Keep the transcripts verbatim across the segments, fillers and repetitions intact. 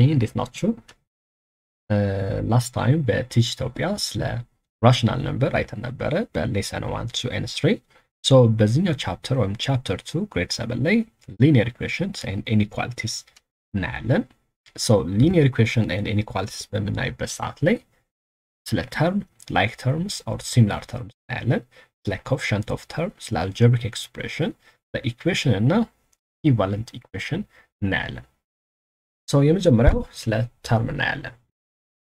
machine is not true. Uh, last time በቲች ኢትዮጵያ ስለ rational number አይተን ነበረ በሌሰን one two and three. So በዚህኛው chapter ወይም chapter two grade seven ላይ linear equations and inequalities እናያለን. So linear equation and inequalities በምናይበት ሰዓት ላይ ስለ term like terms or similar terms እናያለን. ስለ coefficient of terms ስለ algebraic expression the equation እና equivalent equation እናያለን. So የመጀመሪያው ስለ term እናያለን.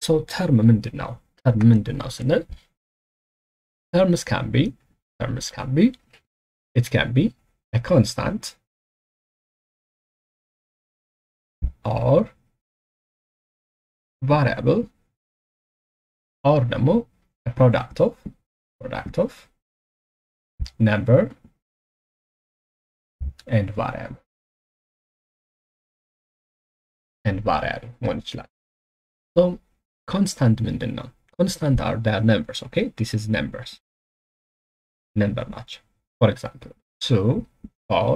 So term ምንድን ነው? term ምንድን ነው ስንል terms can be terms can be it can be a constant or variable or ደግሞ a product of product of number and variable and variable one slide. So constant ምንድን ነው? Constant are the numbers. Okay, this is numbers number match. For example two or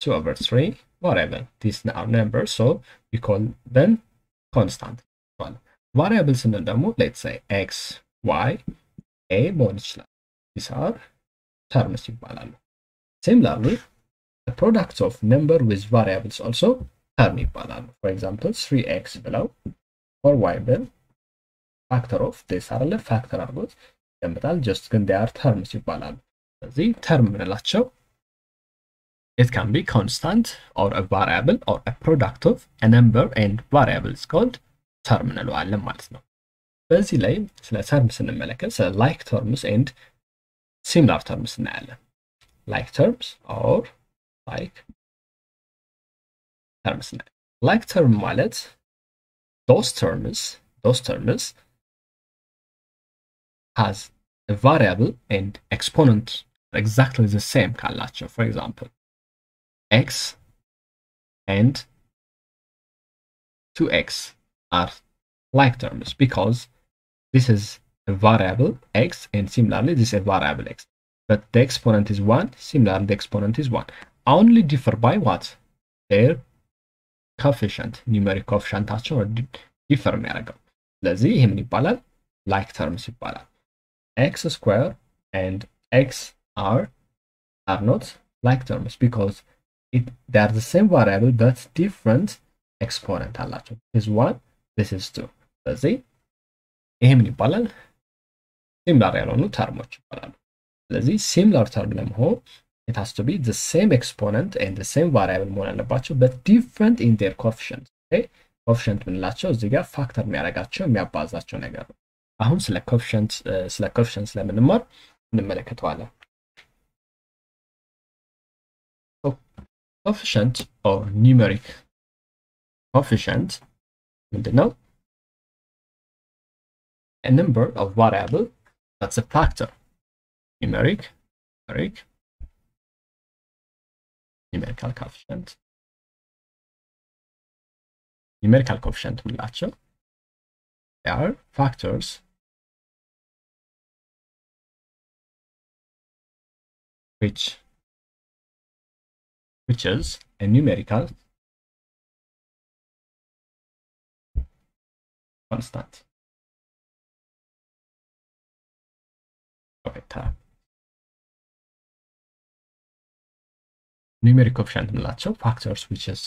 two over three, whatever, these are numbers, so we call them constant. Well, variables in the demo, let's say x, y, a modular, these are terms ይባላሉ. Similarly the products of number with variables also term ይባላሉ. For example three x below or y bill factor of this are the factor argos ይቀመጣል. just when they are terms ይባላሉ. ስለዚህ term እንላቸው it can be constant or a variable or a product of a number and variables called term እንለዋለን ማለት ነው። በዚህ ላይ ስለ term ስንመለከት ስለ like terms and similar terms እናያለን። like terms or like terms እናያለን። like term ማለት those terms those terms has a variable and exponent exactly the same kallacho. For example x and two x are like terms because this is a variable x and similarly this is a variable x, but the exponent is one, similarly the exponent is one, only differ by what their coefficient numeric coefficient አቸው ዲፈር የሚያደርገው። ስለዚህ ይሄ ምን ይባላል? like terms ይባላል። x square and x are are not like terms because it they are the same variable but different exponent አላቸው. this is one, this is two. ስለዚህ ይሄ ምን ይባላል? similar ያልሆኑ ተርሞች ይባላሉ። ስለዚህ similar term ለመሆን it has to be the same exponent and the same variable መሆን አለባቸው but different in their coefficient. okay, coefficient ምንላቸው እዚህ ጋር ፋክተር የሚያደርጋቸው የሚያባዛቸው ነገር ነው። አሁን ስለ coefficient ስለ coefficient ስለምንማር እንመለከተዋለን። coefficient or numeric coefficient ምንድን ነው? a number of variable that's a factor numeric numeric numerical coefficient numerical coefficient ምንላቸው they are factors which which is a numerical constant of a type. numeric coefficient ምንላቸው factors which is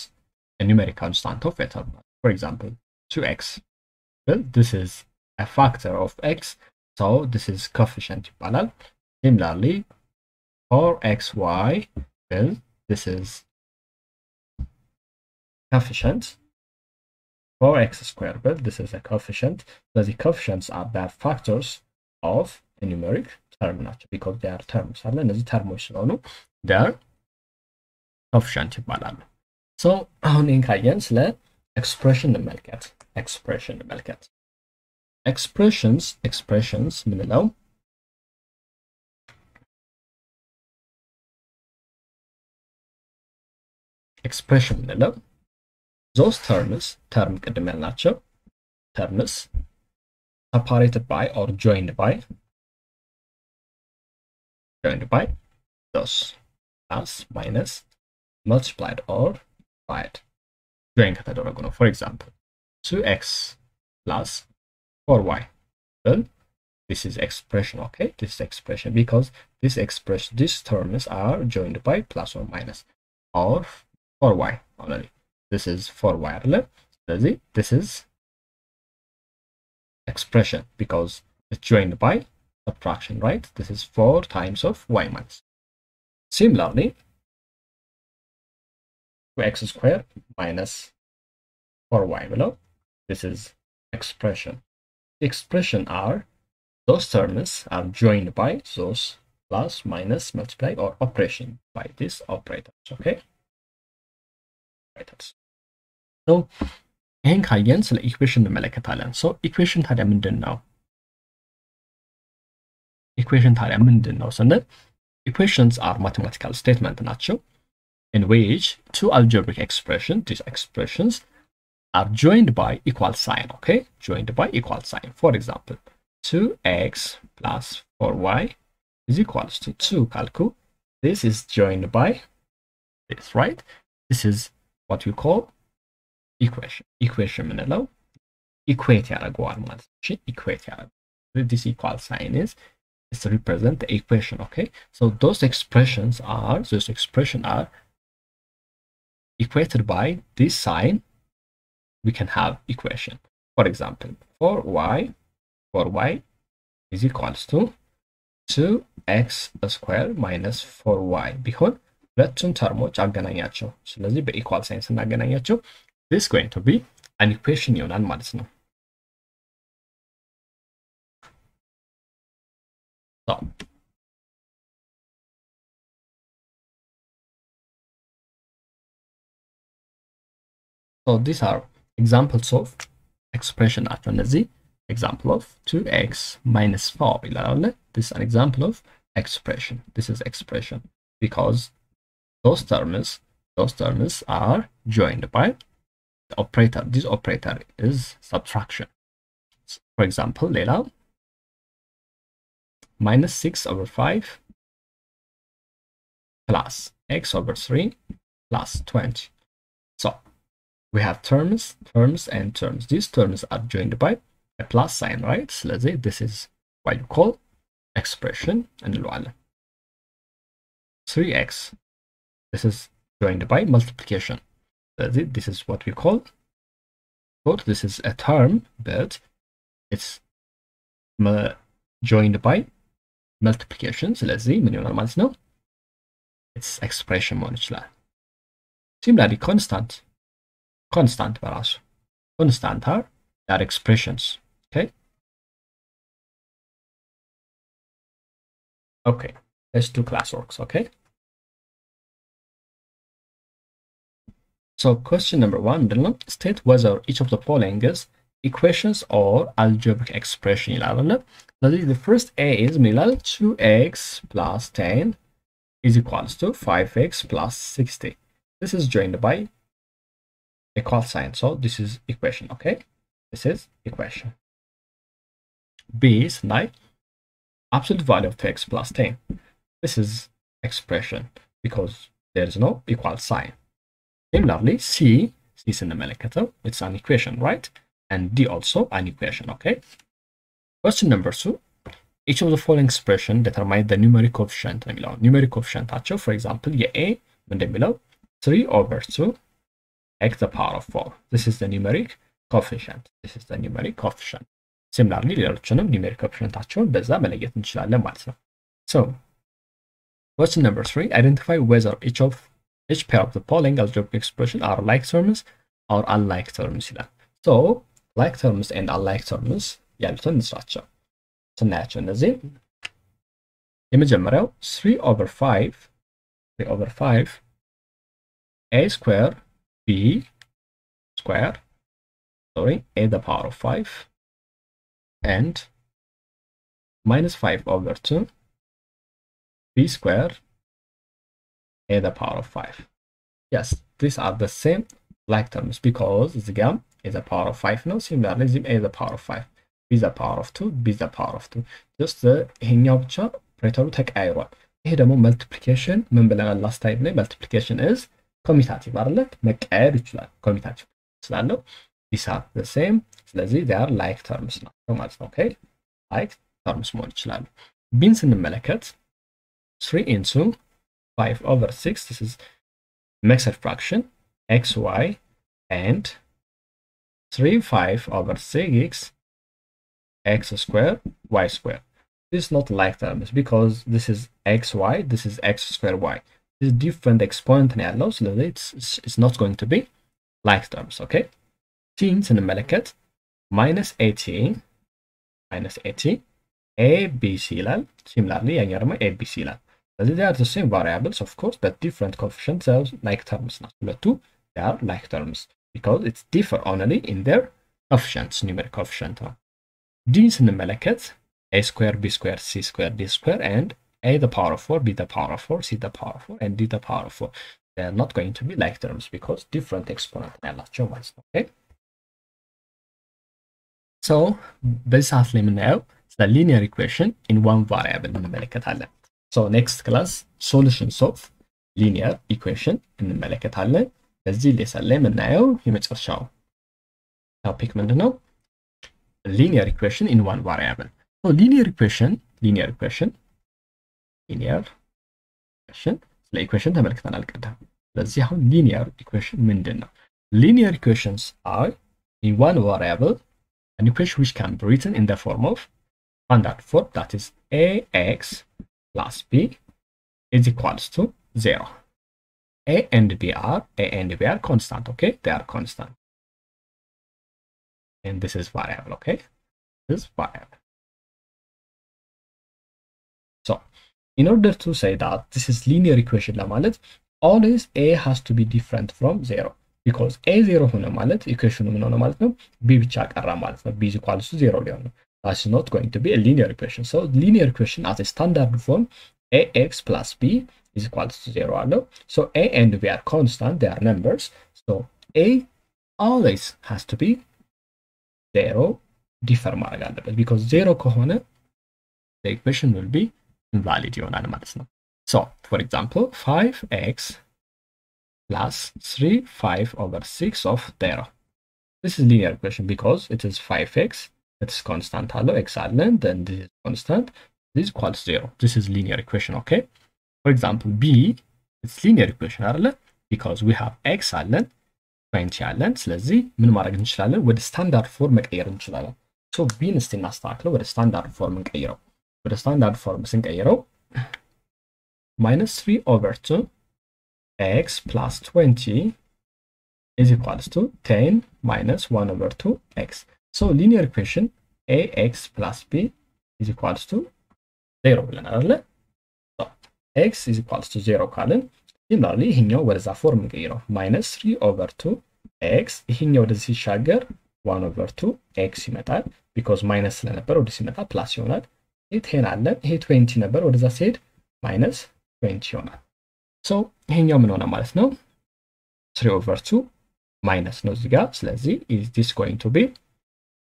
a numeric constant of a term. For example two x, well this is a factor of x, so this is coefficient ይባላል። similarly four x y, well this is coefficient four x squared, well this is a coefficient. So the coefficients are the factors of a numeric term ናቸው because they are terms አለ እነዚህ ተርሞች ስለሆኑ they are coefficient ይባላል። so አሁን እንካየን ስለ expression እንመልከት expression እንመልከት expressions expressions ምንለው expression ምንለው those terms term ቅድም ያልናቸው terms separated by or joined by joined by those plus minus multiplied or divided join ከተደረጉ ነው። for example two x plus four y. Then this is expression, okay? This is expression because this expression, these terms are joined by plus or minus or four y only. This is four y. This is expression because it's joined by subtraction, right? This is four times of y minus. Similarly, two x squared minus four y below. This is expression. Expression are those terms are joined by those plus, minus, multiply, or operation by these operators. Okay. Operators. So, ይህን ካየን ስለ ኢኩዌሽን እንመለከታለን. So, ኢኩዌሽን ታዲያ ምንድን ነው? ኢኩዌሽን ታዲያ ምንድን ነው? ስንል ኢኩዌሽንስ አር ማቴማቲካል ስቴትመንት ናቸው in which two algebraic expressions, these expressions are joined by equal sign, okay? Joined by equal sign. For example, two x plus four y is equals to two calcu. This is joined by this, right? This is what we call equation. Equation minelo equate yaregual ማለት ነው equate yaregual this equal sign is is to represent the equation, okay? So those expressions are those expression are equated by this sign. We can have equation, for example, four y four y is equals to two x squared minus four y ቢሆን ሁለቱን ተርሞች አገናኛቸው ስለዚህ በኢኳል ሳይን ስናገናኛቸው this is going to be an equation ይሆናል ማለት ነው. So, so these are examples of expression after the example of two x minus four. This is an example of expression. This is expression because those terms those terms are joined by the operator. This operator is subtraction. So for example, layla minus six over five plus x over three plus twenty. So we have terms, terms, and terms. These terms are joined by a plus sign, right? So let's say this is what you call expression and layla. three x. This is joined by multiplication. This is what we call, but this is a term, but it's joined by multiplication. So let's see, it's expression. Similarly, constant, constant, constant are their expressions. Okay. Okay. Let's do classworks. Okay. So question number one, state whether each of the following is equations or algebraic expression. The first A is two x plus ten is equals to five x plus sixty. This is joined by equal sign. So this is equation, okay? This is equation. B is nine, absolute value of two x plus ten. This is expression because there is no equal sign. Similarly, C, C is in the melekato, it's an equation, right? And D also an equation, okay? Question number two, each of the following expression determine the numeric coefficient. Numeric coefficient, for example, A, three over two, x the power of four. This is the numeric coefficient. This is the numeric coefficient. Similarly, numeric coefficient. So, question number three, identify whether each of each pair of the following algebraic expression are like terms or unlike terms. So, like terms and unlike terms, yalton structure. So, natural is it. Image number three over five, three over five, a square, b square, sorry, a the power of five, and minus five over two, b square, a the power of five. Yes, these are the same like terms because the gamma is a power of five. No, similarly, a is a power of five, b is a power of two, b is a power of two. Just the hinyacha operator take iron. Here, the multiplication. Remember last time, multiplication is commutative. Commutative. these are the same. ስለዚህ they are like terms ናቸው ማለት ነው okay like terms መሆን ይችላሉ bin ስንመለከት three into five over six this is mixed fraction xy and three five over six x squared y squared this is not like terms because this is xy this is x squared y this is different exponent ያለው ስለዚህ it's, it's not going to be like terms okay teen ስንመለከት minus eighteen minus eighteen abc ይላል similarly ያኛው ደግሞ abc ይላል ስለዚህ they are the same variables of course but different coefficients are like terms ናቸው they are like terms because it's differ only in their coefficients numeric coefficient d ስንመለከት a square b square c square d square and a the power of four b the power of four c the power of four and d the power of four they are not going to be like terms because different exponent ናቸው ማለት ነው okay So, basically, we know the linear equation in one variable. So, next class, solutions of linear equation in the equation. This is the linear equation. Topic is linear equation in one variable. So, linear equation, linear equation, linear equation. The equation This is linear equation. Linear equations are in one variable. An equation which can be written in the form of standard form that is ax plus b is equals to zero. A and b are a and b are constant, okay? They are constant. And this is variable, okay? This is variable. So in order to say that this is linear equation lamalet, always a has to be different from zero. Because a zero ሆነ ማለት ኢኩዌሽኑ ምን ሆነ ማለት ነው b ብቻ ቀራ ማለት ነው b is equal to zero ሊሆን ነው that's not going to be a linear equation so linear equation as a standard form ax plus b is equal to zero አለው so a and b are constant they are numbers so a always has to be zero differ ማድረግ አለበት because zero ከሆነ the equation will be invalid ይሆናል ማለት ነው so for example five x plus three five over six of zero. This is linear equation because it is five x, it is constant, hello, x and then this is constant, this equals zero. This is linear equation, okay? For example, b, it's linear equation, because we have x and twenty and so let's see, with standard form, so b is still not with standard form, with standard form, minus three over two, x plus twenty is equals to ten minus one over two x so linear equation ax plus b is equals to zero so x is equals to zero column similarly he know what is a form minus three over two x he know this is sugar one over two x because minus number plus it he twenty number what is I said minus twenty So, here we have three over two minus no ziga. So, is this going to be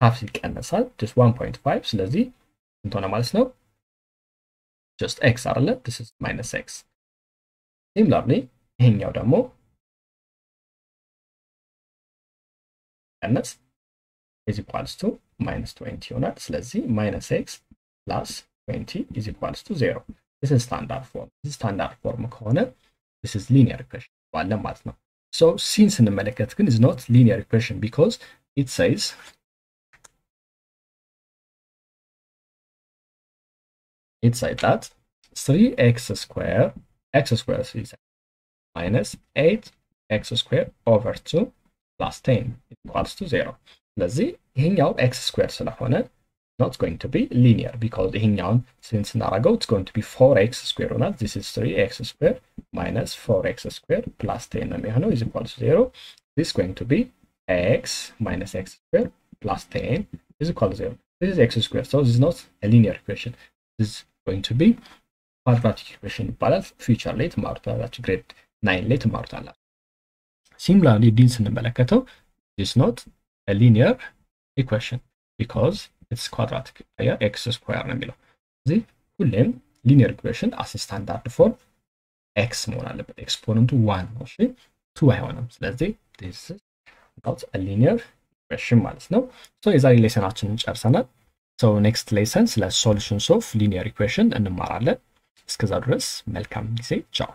half the cancel? This one point five. So, this is just x. This is minus x. Similarly, here we have minus is equals to minus twenty. So, this is minus x plus twenty is equals to zero. This is standard form. This is standard form corner. This is linear equation. So since in the Malekatkin is not linear equation because it says it says that three x square x squared is minus eight x squared over two plus ten equals to zero. Let's see hang out x squared not going to be linear because the since Narago it's going to be four x squared or not this is three x squared minus four x squared plus ten is equal to zero this is going to be x minus x squared plus ten is equal to zero this is x squared so this is not a linear equation this is going to be quadratic equation but future late marta that's grade nine late marta similarly this is not a linear equation because it's quadratic yeah, x square and below the full linear equation as a standard form x more exponent to one okay two I want them so let's say this is not a linear question ማለት ነው. So የዛሬ ሌሰናችንን ጨርሰናል. So next lesson ስለ solutions of linear equation እንማራለን። እስከዛ ድረስ መልካም ጊዜ ቻው.